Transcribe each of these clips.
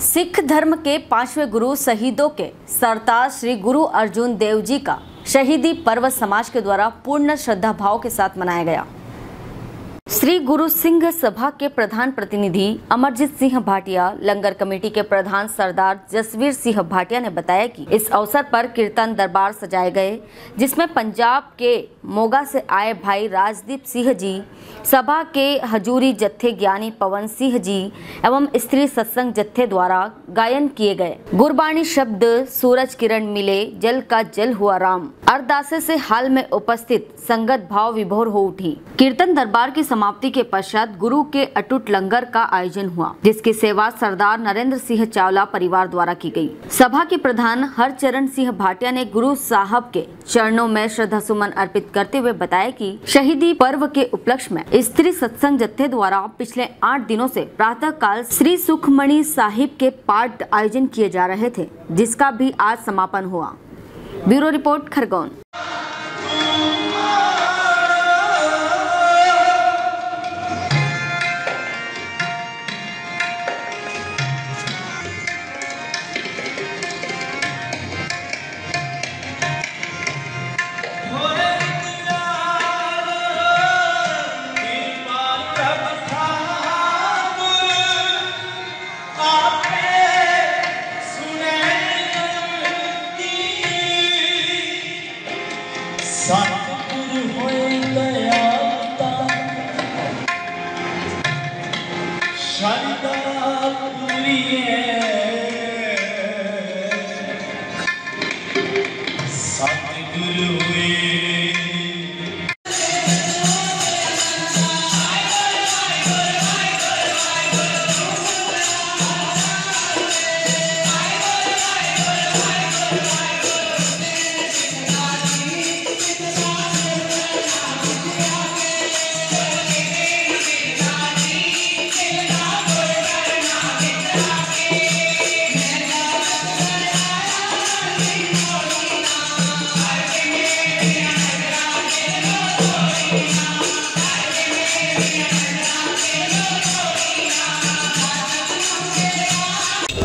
सिख धर्म के पांचवें गुरु शहीदों के सरताज श्री गुरु अर्जुन देवजी का शहीदी पर्व समाज के द्वारा पूर्ण श्रद्धा भाव के साथ मनाया गया। श्री गुरु सिंह सभा के प्रधान प्रतिनिधि अमरजीत सिंह भाटिया, लंगर कमेटी के प्रधान सरदार जसवीर सिंह भाटिया ने बताया कि इस अवसर पर कीर्तन दरबार सजाए गए, जिसमें पंजाब के मोगा से आए भाई राजदीप सिंह जी, सभा के हजूरी जत्थे ज्ञानी पवन सिंह जी एवं स्त्री सत्संग जत्थे द्वारा गायन किए गए। गुरबाणी शब्द सूरज किरण मिले, जल का जल हुआ राम, अरदासे से हाल में उपस्थित संगत भाव विभोर हो उठी। कीर्तन दरबार की समाप्ति के पश्चात गुरु के अटूट लंगर का आयोजन हुआ, जिसकी सेवा सरदार नरेंद्र सिंह चावला परिवार द्वारा की गई। सभा के प्रधान हरचरण सिंह भाटिया ने गुरु साहब के चरणों में श्रद्धा सुमन अर्पित करते हुए बताया कि शहीदी पर्व के उपलक्ष्य में स्त्री सत्संग जत्थे द्वारा पिछले 8 दिनों से प्रातः काल श्री सुखमणि साहिब के पाठ आयोजन किए जा रहे थे, जिसका भी आज समापन हुआ। Bureau report Khargone.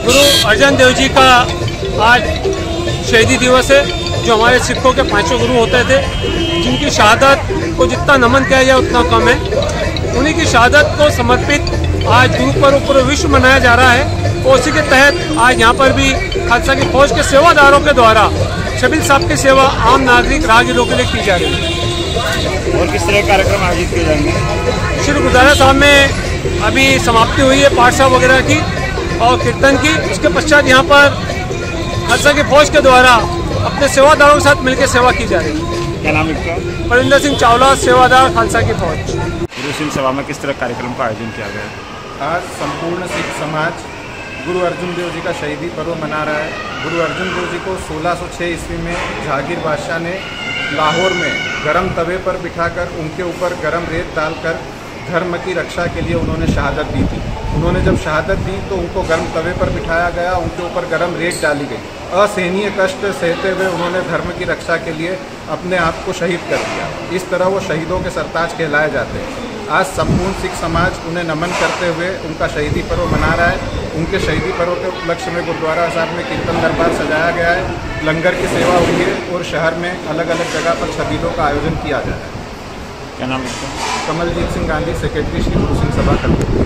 गुरु अर्जुन देव जी का आज शहीदी दिवस है, जो हमारे सिखों के पांचों गुरु होते थे, जिनकी शहादत को जितना नमन किया जाए उतना कम है। उन्हीं की शहादत को समर्पित आज गुरु पर्व पूरे विश्व मनाया जा रहा है। उसी के तहत आज यहाँ पर भी खालसा की फौज के सेवादारों के द्वारा शबील साहब की सेवा आम नागरिक राहगीरों के लिए की जा रही है। और किस तरह के कार्यक्रम आयोजित किए जाएंगे? श्री गुरुद्वारा साहब में अभी समाप्ति हुई है पाठ साहब वगैरह की और कीर्तन की। उसके पश्चात यहाँ पर खालसा की फौज के द्वारा अपने सेवादारों के साथ मिलकर सेवा की जा रही है। क्या नाम है? परिंदर सिंह चावला, सेवादार, खालसा की फौज। गुरु सिंह सभा में किस तरह कार्यक्रम का आयोजन किया गया? आज संपूर्ण सिख समाज गुरु अर्जुन देव जी का शहीदी पर्व मना रहा है। गुरु अर्जुन देव जी को 1606 ईस्वी में जहागीर बादशाह ने लाहौर में गर्म तवे पर बिठाकर उनके ऊपर गर्म रेत डालकर धर्म की रक्षा के लिए उन्होंने शहादत दी थी। उन्होंने जब शहादत दी तो उनको गर्म तवे पर बिठाया गया, उनके ऊपर गर्म रेत डाली गई। असहनीय कष्ट सहते हुए उन्होंने धर्म की रक्षा के लिए अपने आप को शहीद कर दिया। इस तरह वो शहीदों के सरताज कहलाए जाते हैं। आज संपूर्ण सिख समाज उन्हें नमन करते हुए उनका शहीदी पर्व मना रहा है। उनके शहीदी पर्व के उपलक्ष्य में गुरुद्वारा साहब में कीर्तन दरबार सजाया गया है, लंगर की सेवा हुई है और शहर में अलग अलग जगह पर शहीदों का आयोजन किया जा रहा है। क्या नाम है? कमलजीत सिंह गांधी, सेक्रेटरी श्री गुरु सिंह सभा।